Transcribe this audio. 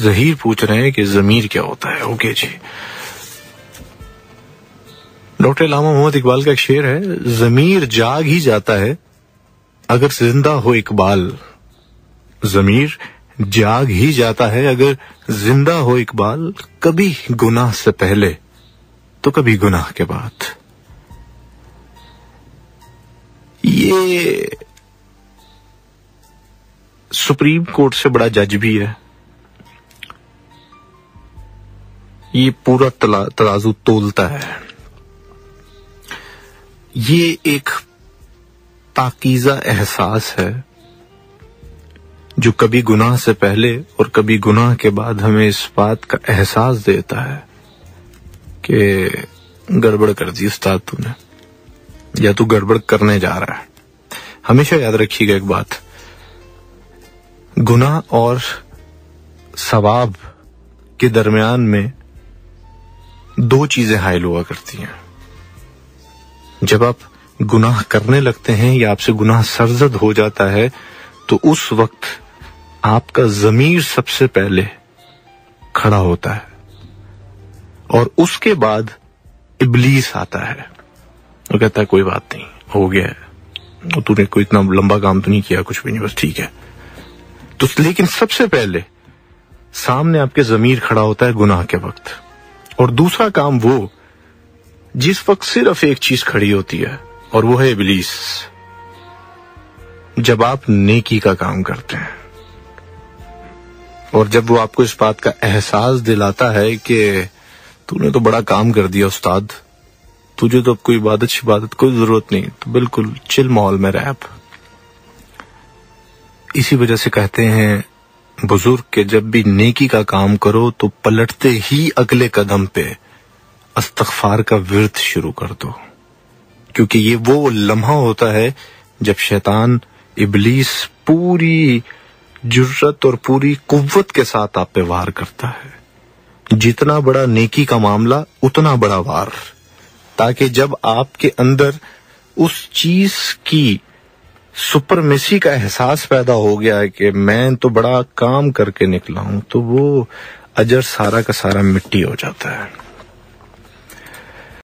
ज़हीर पूछ रहे हैं कि ज़मीर क्या होता है। ओके जी। डॉक्टर अल्लामा मोहम्मद इकबाल का एक शेर है, ज़मीर जाग ही जाता है अगर जिंदा हो इकबाल, ज़मीर जाग ही जाता है अगर जिंदा हो इकबाल, कभी गुनाह से पहले तो कभी गुनाह के बाद। ये सुप्रीम कोर्ट से बड़ा जज भी है, ये पूरा तराजू तोलता है। ये एक पाकीज़ा एहसास है जो कभी गुनाह से पहले और कभी गुनाह के बाद हमें इस बात का एहसास देता है कि गड़बड़ कर दी उस्ताद तूने, या तू गड़बड़ करने जा रहा है। हमेशा याद रखिएगा एक बात, गुनाह और सवाब के दरमियान में दो चीजें हाइल हुआ करती हैं। जब आप गुनाह करने लगते हैं या आपसे गुनाह सरजद हो जाता है तो उस वक्त आपका ज़मीर सबसे पहले खड़ा होता है और उसके बाद इबलीस आता है। वो कहता है कोई बात नहीं, हो गया है, तूने कोई इतना लंबा काम तो नहीं किया, कुछ भी नहीं, बस ठीक है। तो लेकिन सबसे पहले सामने आपके ज़मीर खड़ा होता है गुनाह के वक्त। और दूसरा काम वो जिस वक्त सिर्फ एक चीज खड़ी होती है, और वो है इबलीस, जब आप नेकी का काम करते हैं। और जब वो आपको इस बात का एहसास दिलाता है कि तूने तो बड़ा काम कर दिया उस्ताद, तुझे तो अब कोई इबादत शिबादत कोई जरूरत नहीं, तो बिल्कुल चिल माहौल में रह। इसी वजह से कहते हैं बुजुर्ग के, जब भी नेकी का काम करो तो पलटते ही अगले कदम पे अस्तग़फार का विर्द शुरू कर दो, क्योंकि ये वो लम्हा होता है जब शैतान इबलीस पूरी जुर्रत और पूरी कुव्वत के साथ आप पे वार करता है। जितना बड़ा नेकी का मामला उतना बड़ा वार, ताकि जब आपके अंदर उस चीज की सुपरमेसी का एहसास पैदा हो गया है कि मैं तो बड़ा काम करके निकला हूं, तो वो अजर सारा का सारा मिट्टी हो जाता है।